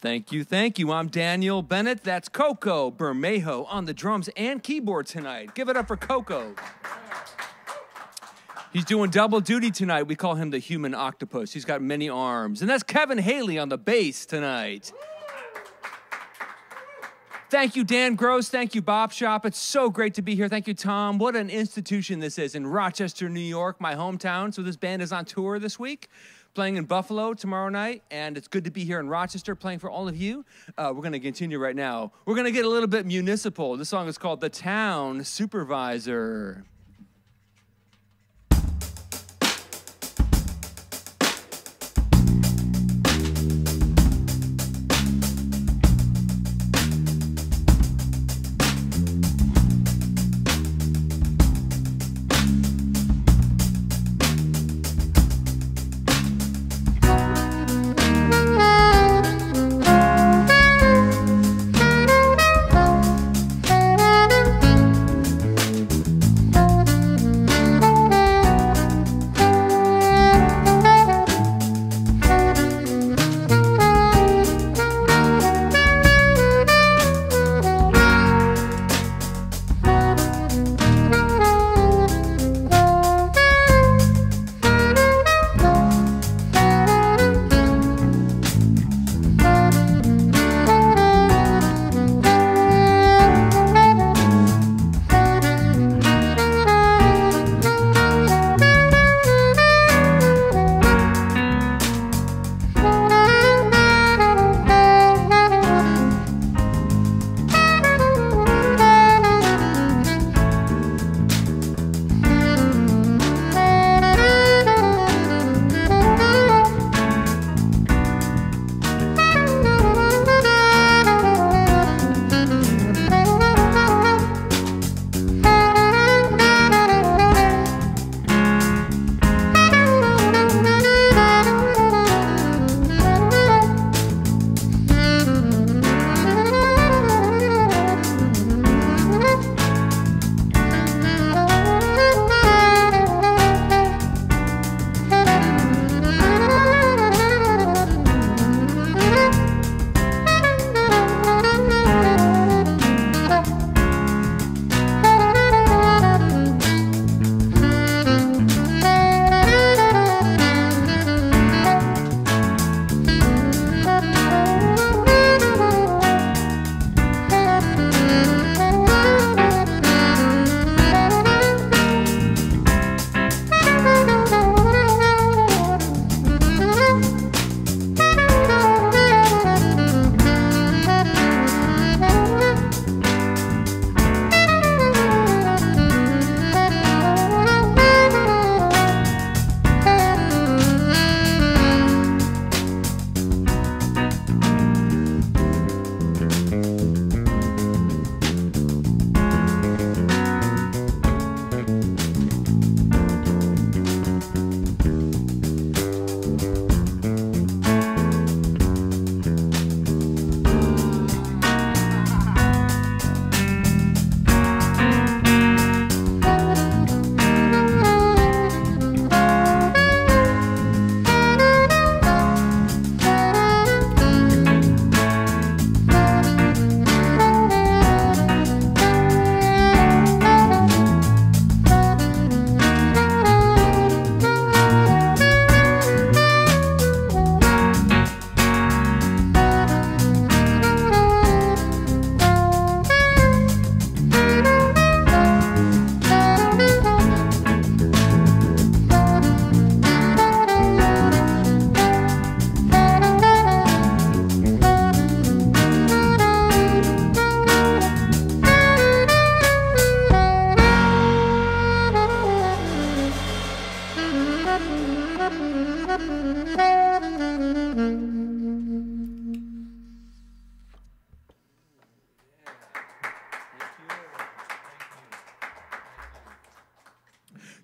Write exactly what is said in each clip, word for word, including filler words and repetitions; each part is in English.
Thank you, thank you. I'm Daniel Bennett. That's Coco Bermejo on the drums and keyboard tonight. Give it up for Coco. He's doing double duty tonight. We call him the human octopus. He's got many arms. And that's Kevin Haley on the bass tonight. Thank you, Dan Gross. Thank you, Bop Shop. It's so great to be here. Thank you, Tom. What an institution this is in Rochester, New York, my hometown. So this band is on tour this week, playing in Buffalo tomorrow night, and it's good to be here in Rochester playing for all of you. Uh, we're going to continue right now. We're going to get a little bit municipal. This song is called The Town Supervisor.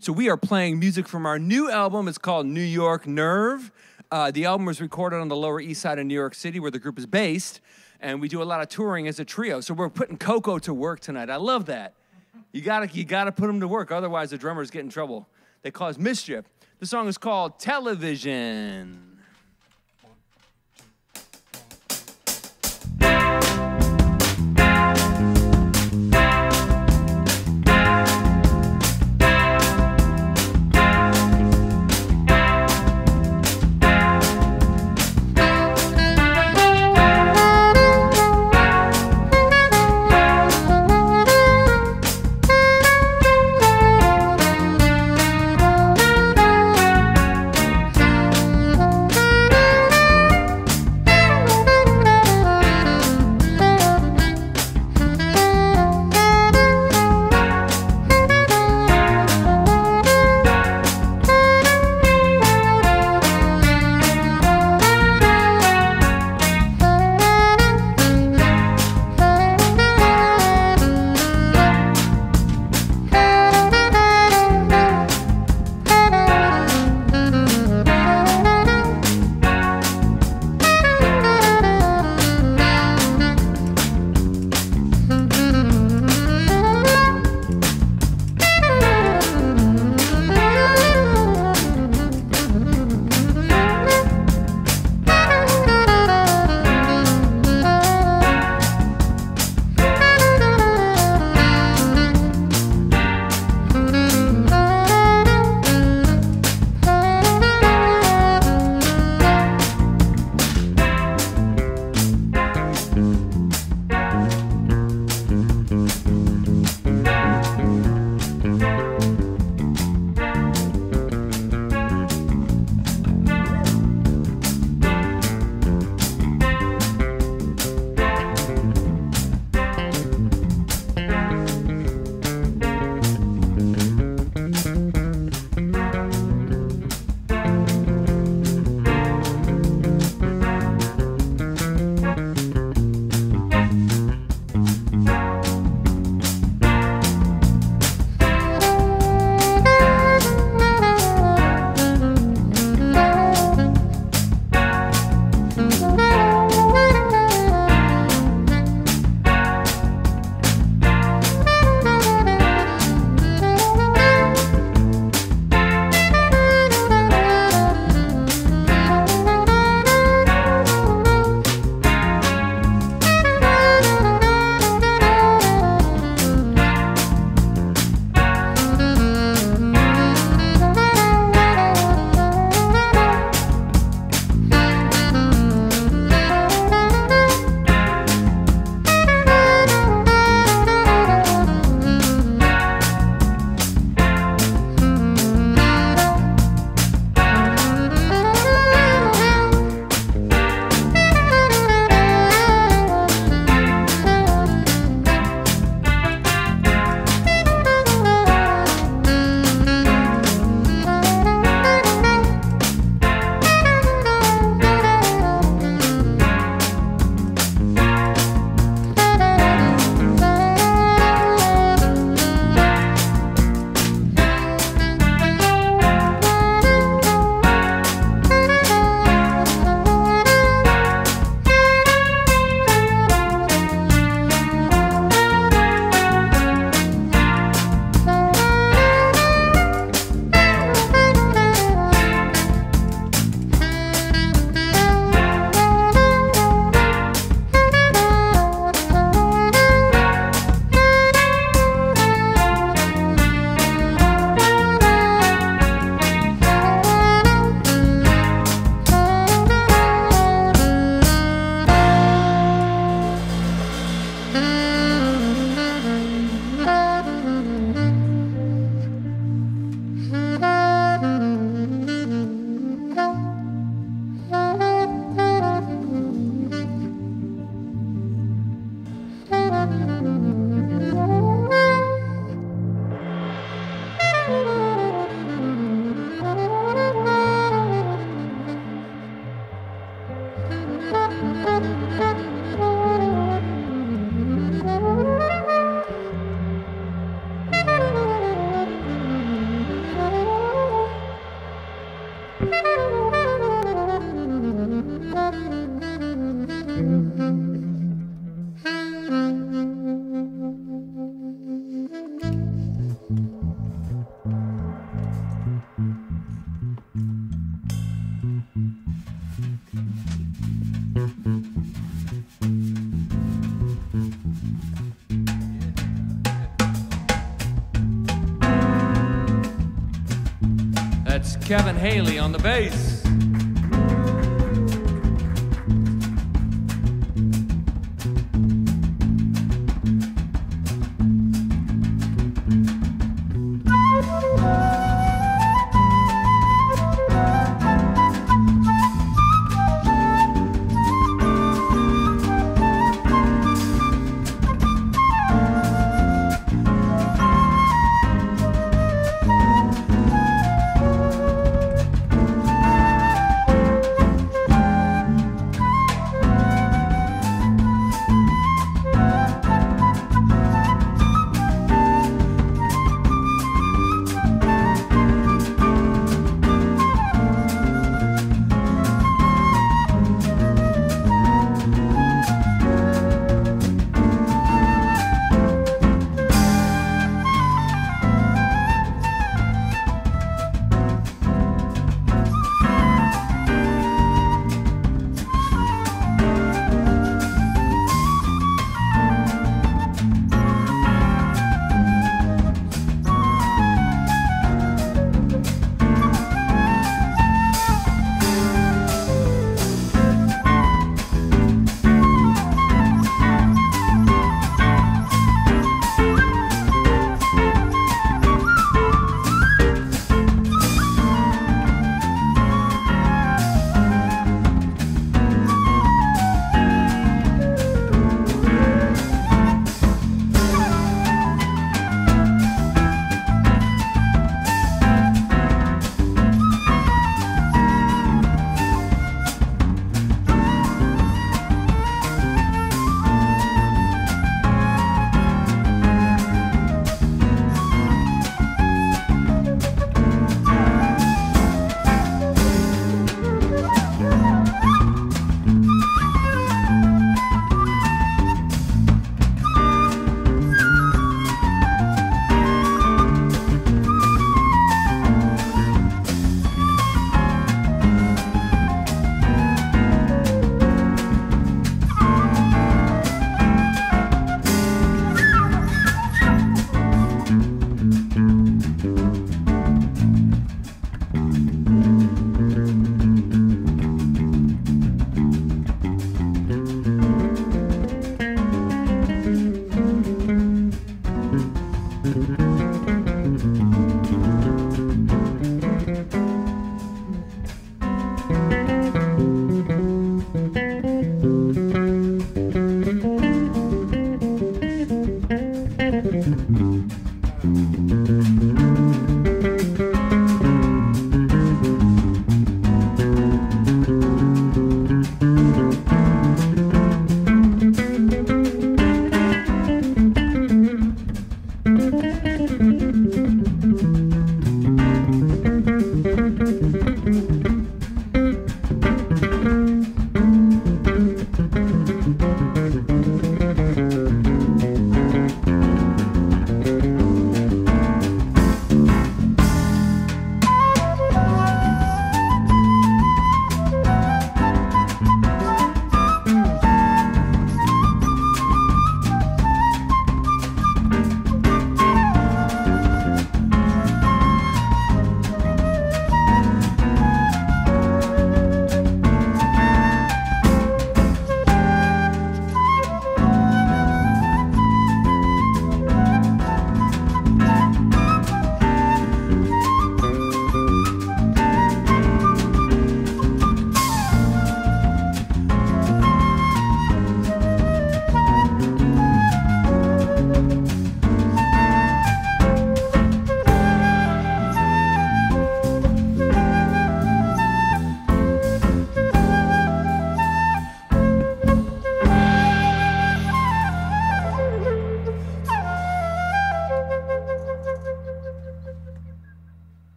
So we are playing music from our new album. It's called New York Nerve. Uh, the album was recorded on the Lower East Side of New York City, where the group is based, and we do a lot of touring as a trio. So we're putting Coco to work tonight. I love that. You gotta, you gotta put him to work, otherwise the drummers get in trouble. They cause mischief. The song is called Television. One, two, one, two. Kevin Haley on the bass.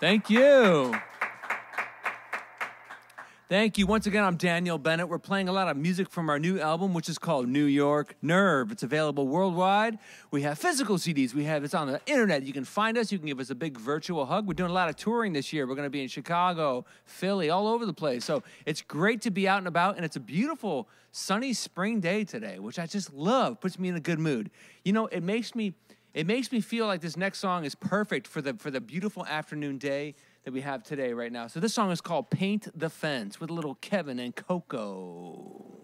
Thank you. Thank you. Once again, I'm Daniel Bennett. We're playing a lot of music from our new album, which is called New York Nerve. It's available worldwide. We have physical C Ds. We have, it's on the internet. You can find us. You can give us a big virtual hug. We're doing a lot of touring this year. We're going to be in Chicago, Philly, all over the place. So it's great to be out and about, and it's a beautiful sunny spring day today, which I just love. Puts me in a good mood. You know, it makes me, it makes me feel like this next song is perfect for the, for the beautiful afternoon day that we have today right now. So this song is called Paint the Fence with little Kevin and Coco.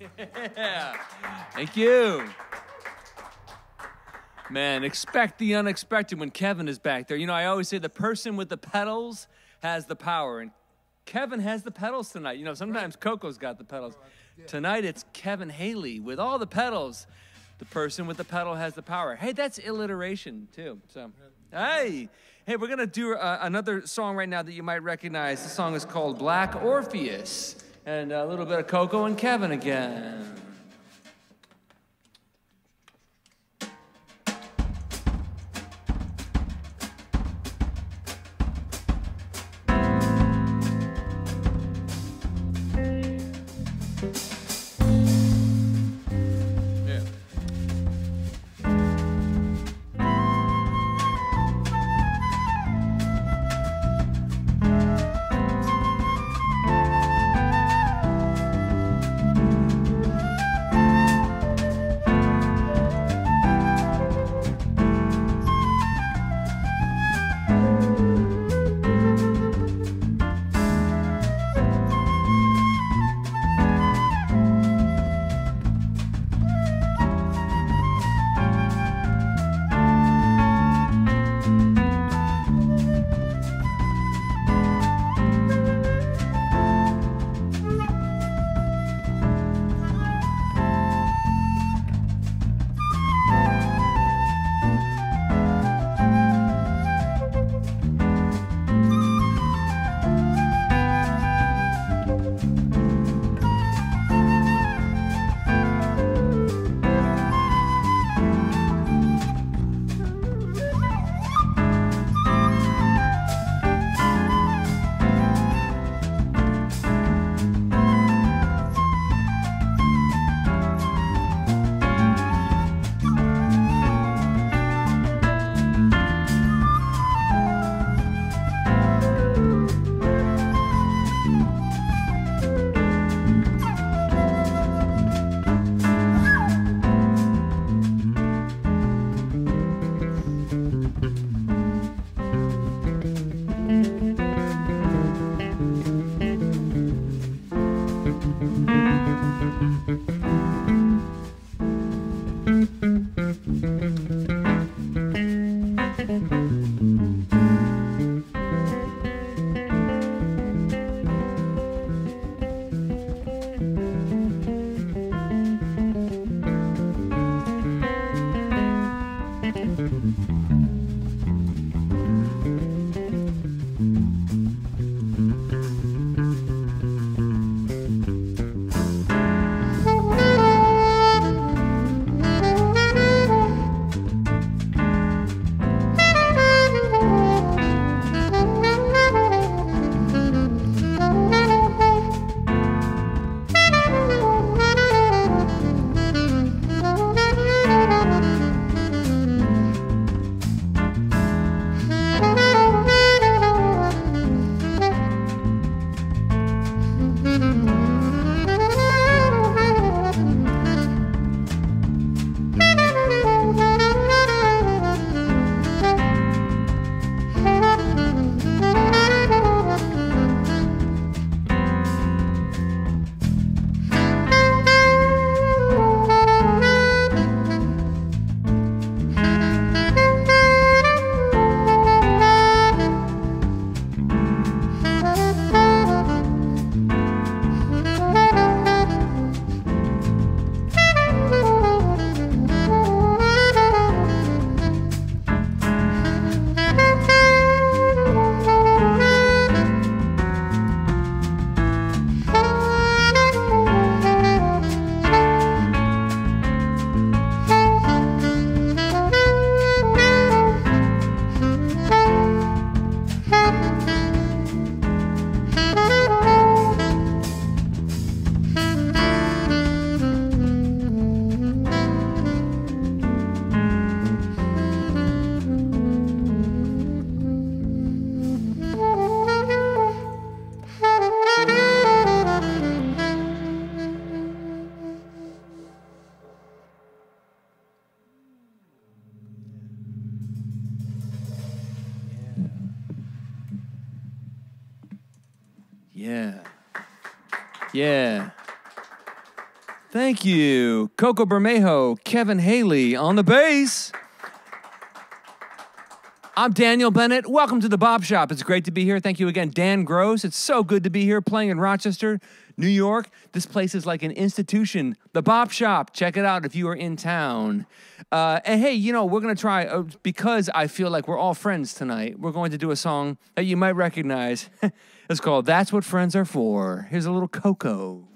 Yeah. Thank you. Man, expect the unexpected when Kevin is back there. You know, I always say the person with the pedals has the power, and Kevin has the pedals tonight. You know, sometimes Coco's got the pedals. Tonight it's Kevin Haley with all the pedals. The person with the pedal has the power. Hey, that's alliteration too. So, hey, hey, we're gonna do uh, another song right now that you might recognize. The song is called Black Orpheus, and a little bit of Coco and Kevin again. Yeah. Thank you. Coco Bermejo, Kevin Haley on the bass. I'm Daniel Bennett. Welcome to the Bop Shop. It's great to be here. Thank you again, Dan Gross. It's so good to be here playing in Rochester, New York. This place is like an institution. The Bop Shop. Check it out if you are in town. Uh, and hey, you know, we're going to try, uh, because I feel like we're all friends tonight, we're going to do a song that you might recognize. It's called That's What Friends Are For. Here's a little Coco.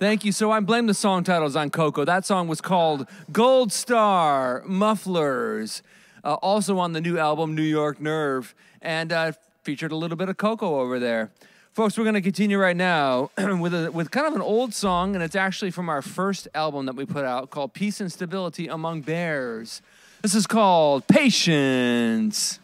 Thank you. So I blame the song titles on Coco. That song was called Gold Star Mufflers, uh, also on the new album New York Nerve, and uh, featured a little bit of Coco over there. Folks, we're going to continue right now with, a, with kind of an old song, and it's actually from our first album that we put out called Peace and Stability Among Bears. This is called Patience.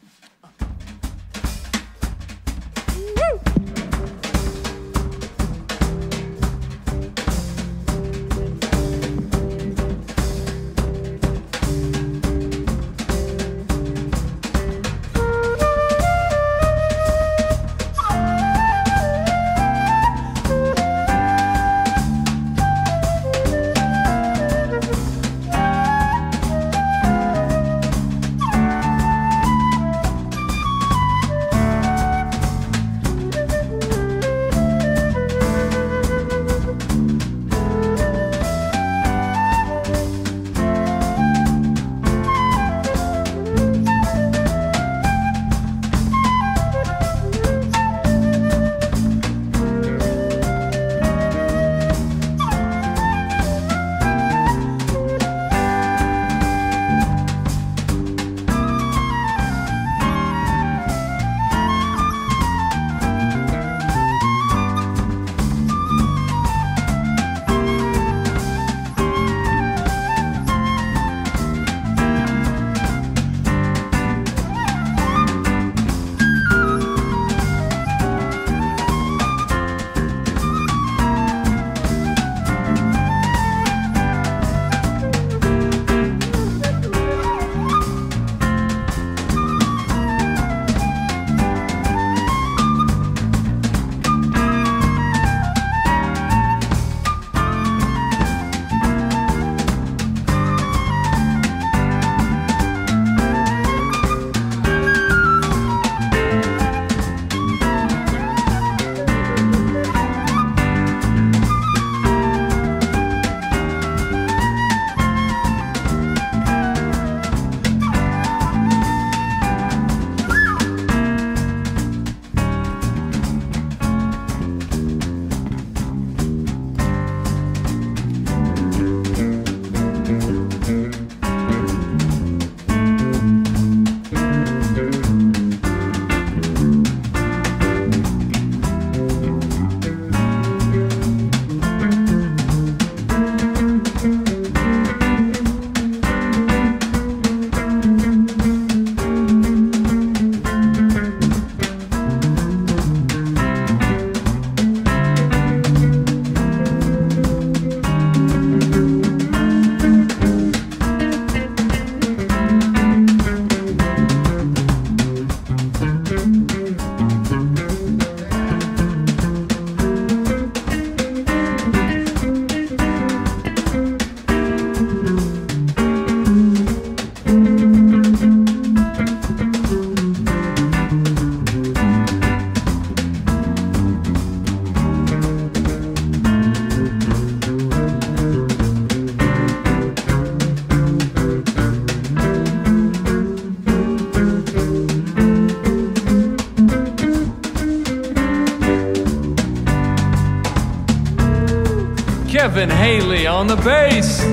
Kevin Haley on the bass.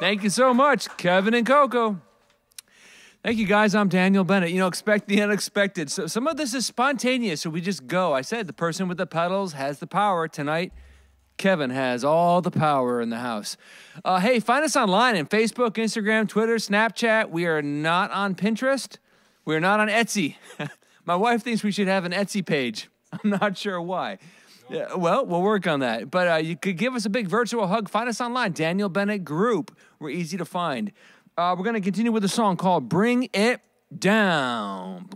Thank you so much, Kevin and Coco. Thank you, guys. I'm Daniel Bennett. You know, expect the unexpected. So some of this is spontaneous, so we just go. I said the person with the pedals has the power. Tonight, Kevin has all the power in the house. Uh, hey, find us online on Facebook, Instagram, Twitter, Snapchat. We are not on Pinterest. We are not on Etsy. My wife thinks we should have an Etsy page. I'm not sure why. Yeah, well, we'll work on that. But uh, you could give us a big virtual hug. Find us online, Daniel Bennett Group. We're easy to find. Uh, we're going to continue with a song called Bring It Down.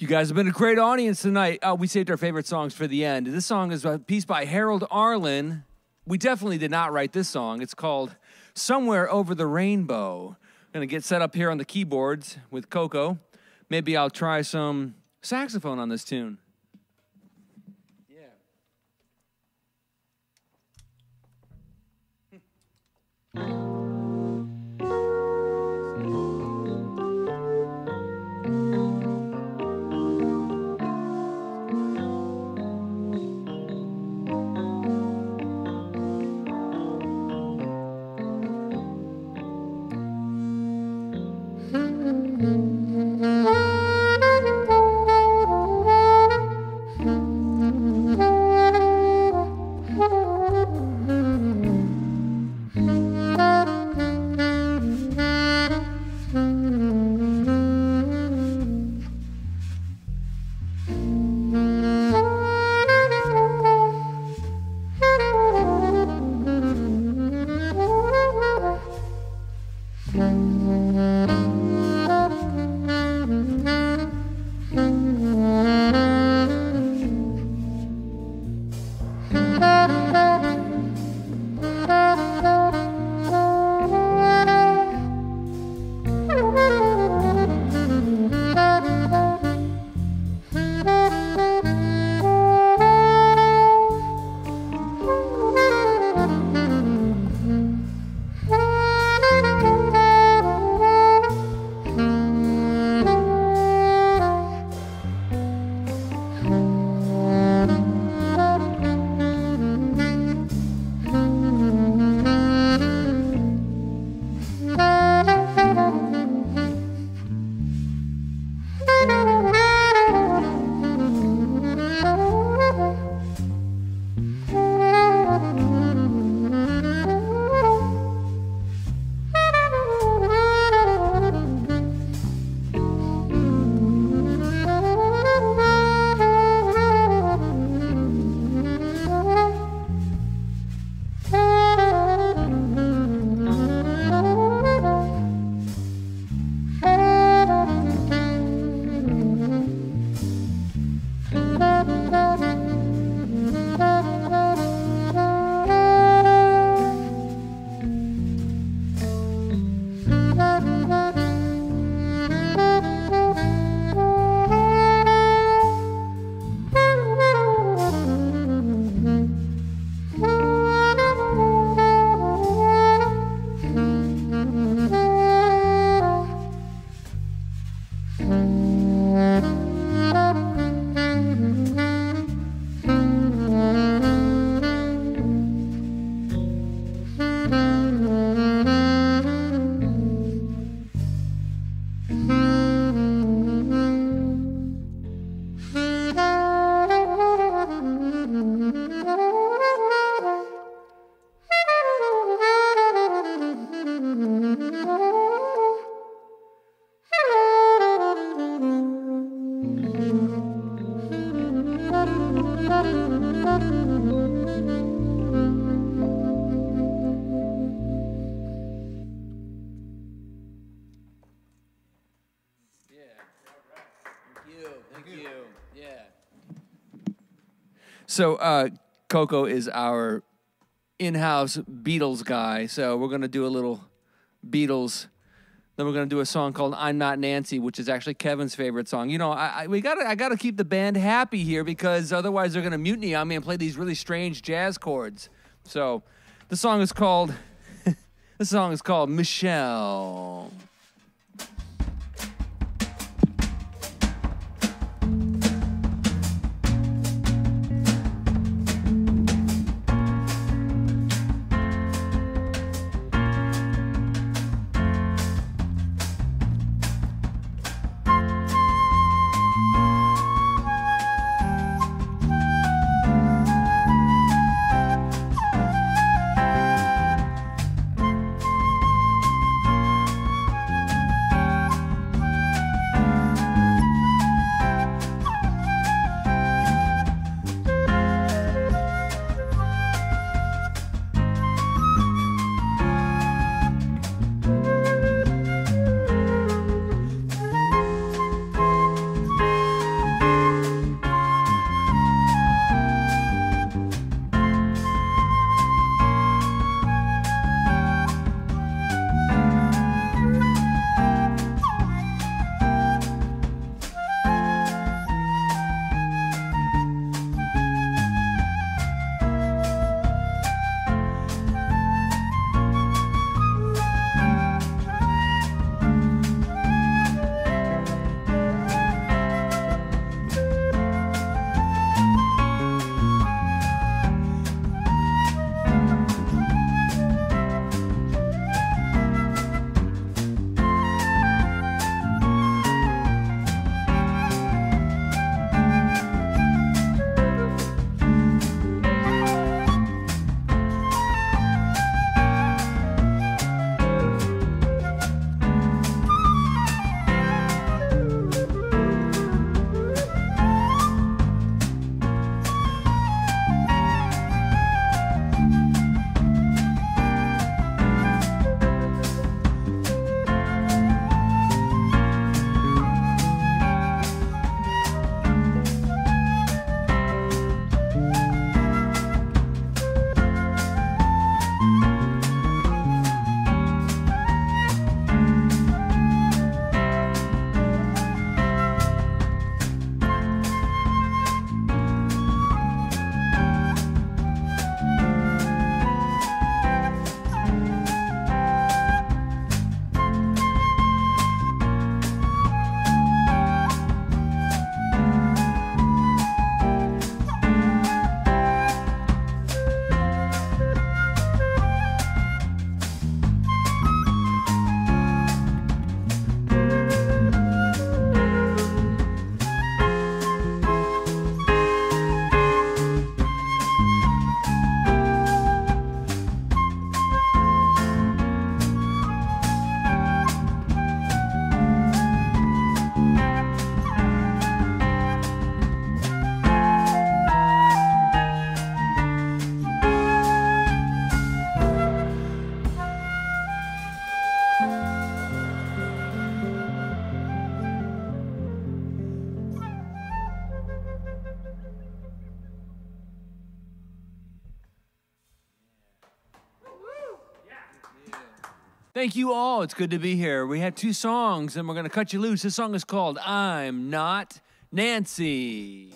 You guys have been a great audience tonight. Uh, we saved our favorite songs for the end. This song is a piece by Harold Arlen. We definitely did not write this song. It's called Somewhere Over the Rainbow. I'm going to get set up here on the keyboards with Coco. Maybe I'll try some saxophone on this tune. So uh, Coco is our in-house Beatles guy, so we're going to do a little Beatles. Then we're going to do a song called I'm Not Nancy, which is actually Kevin's favorite song. You know, I, I, we gotta, I gotta keep the band happy here because otherwise they're going to mutiny on me and play these really strange jazz chords. So the song is called, the song is called Michelle. Thank you all. It's good to be here. We had two songs, and we're going to cut you loose. This song is called I'm Not Nancy.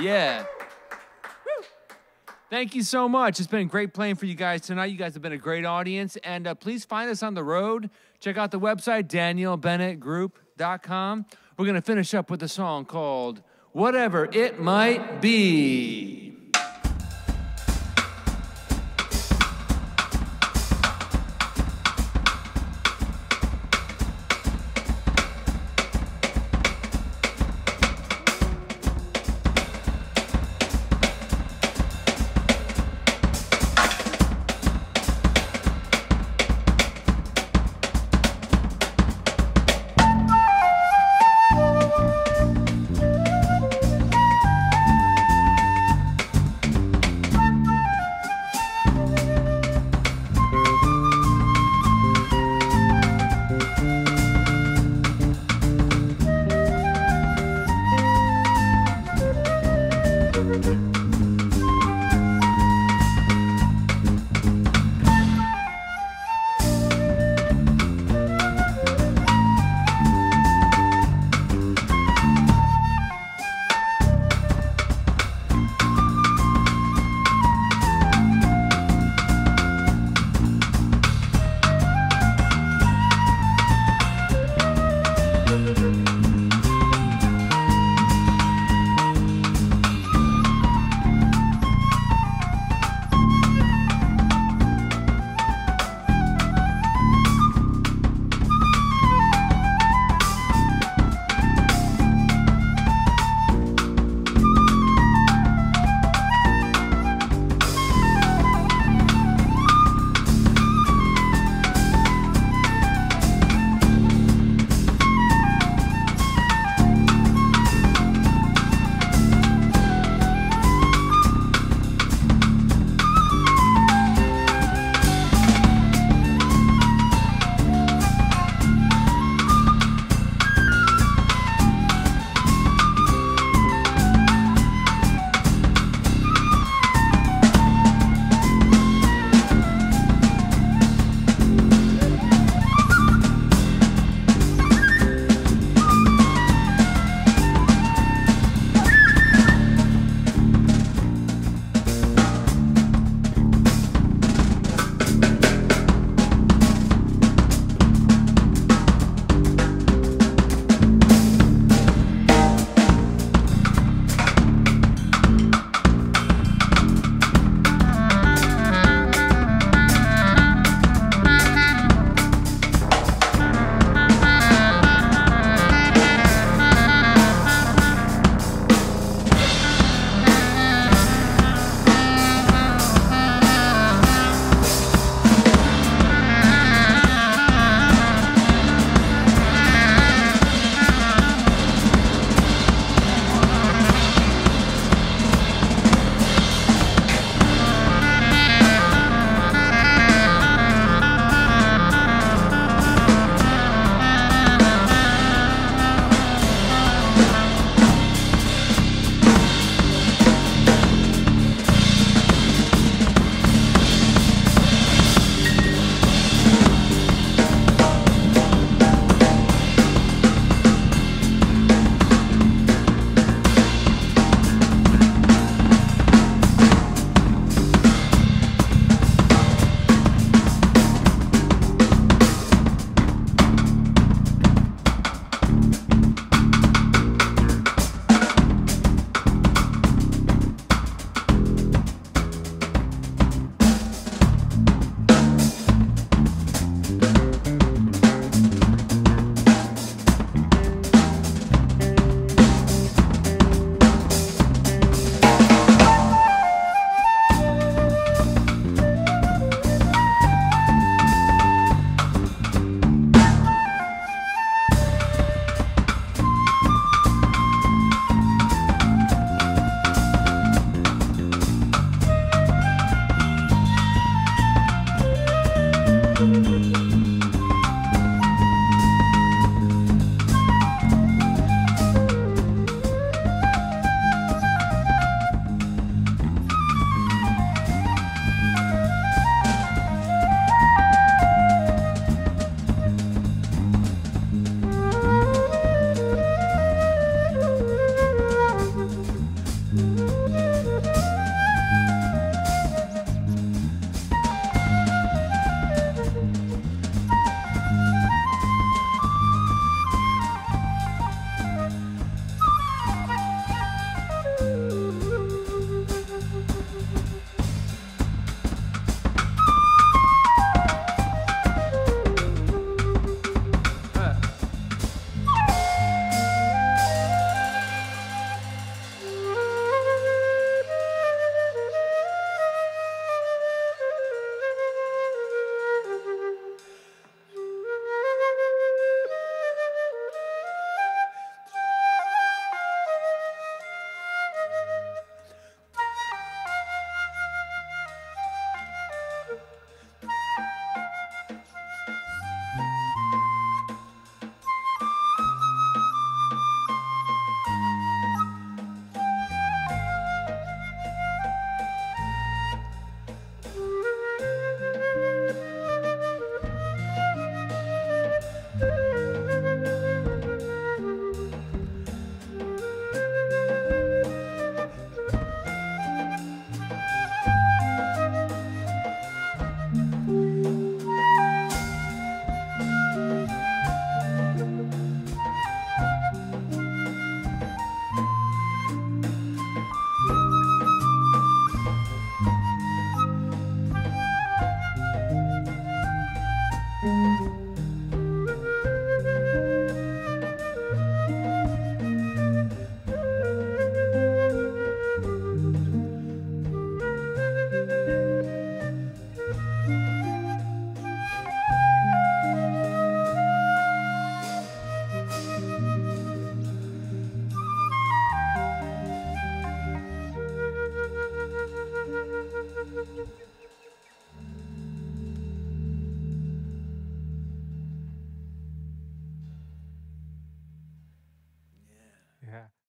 Yeah. Woo. Thank you so much. It's been great playing for you guys tonight. You guys have been a great audience. And uh, please find us on the road. Check out the website, daniel bennett group dot com. We're going to finish up with a song called Whatever It Might Be.